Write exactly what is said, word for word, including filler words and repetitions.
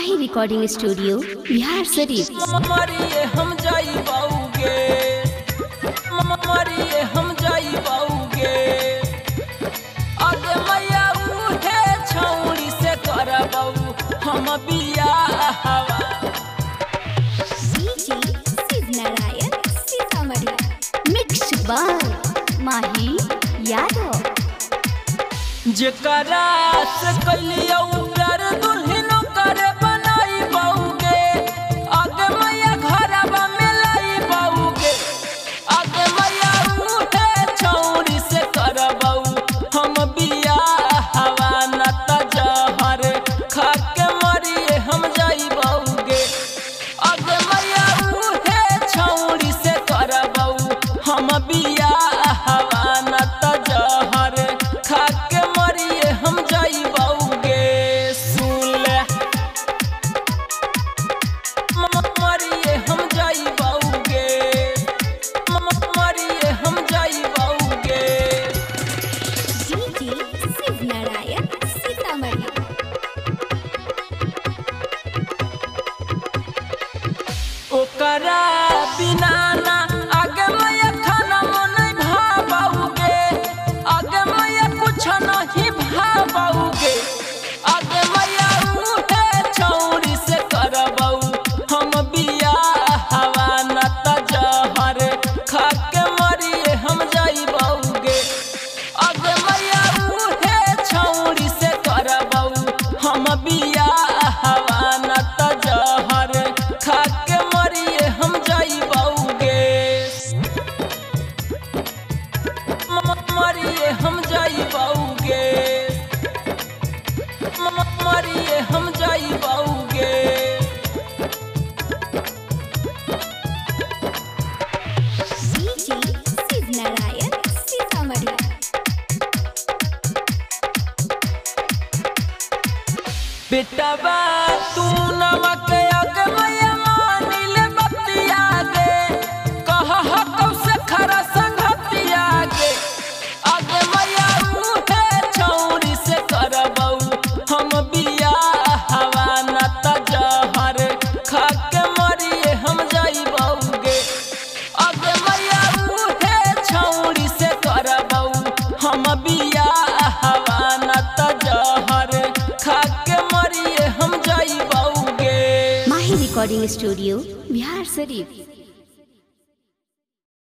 माही recording studio Bihar Sharif. मरिए हम जाई बाऊगे, मरिए हम जाई बाऊगे, आगे मैया उठे छौड़ी से करबाऊ हम बियाह। माही यादव जेकरा से कलिया उतर दुल्हन करे बनाई बाऊगे, आगे मैया घरवा में लाई बाऊगे, आगे मैया उठे छौरी से करबाऊ हम बियाह। न त जहर खा के मरिए हम जाई बाऊगे, आगे मैया उठे छौरी से करबाऊ हम बियाह। न त जहर खा के मरिए हम जाई बाऊगे। सुन मरिए हम जाई बाऊगे, मरिए हम जाई बाऊगे। डीजे शिव नारायण सीतामढ़ी। ओकरा बिना ना हम जाई बाऊगे, मरिए हम जाई बाऊगे। डीजे शिव नारायण सीतामढ़ी। बेटा बा तू नवा के आगे मैया मान ले बतिया दे, कह कब से खरा संगतिया गे, आगे मैया उठे छौरी से करबाऊ हम बियाह। न त जहर खा के मरिए हम जाई बाऊगे, आगे मैया उठे छौरी से करबाऊ हम बियाह। न त जहर खा के मरिए हम जाई बाऊगे। माही रिकॉर्डिंग स्टूडियो बिहार शरीफ।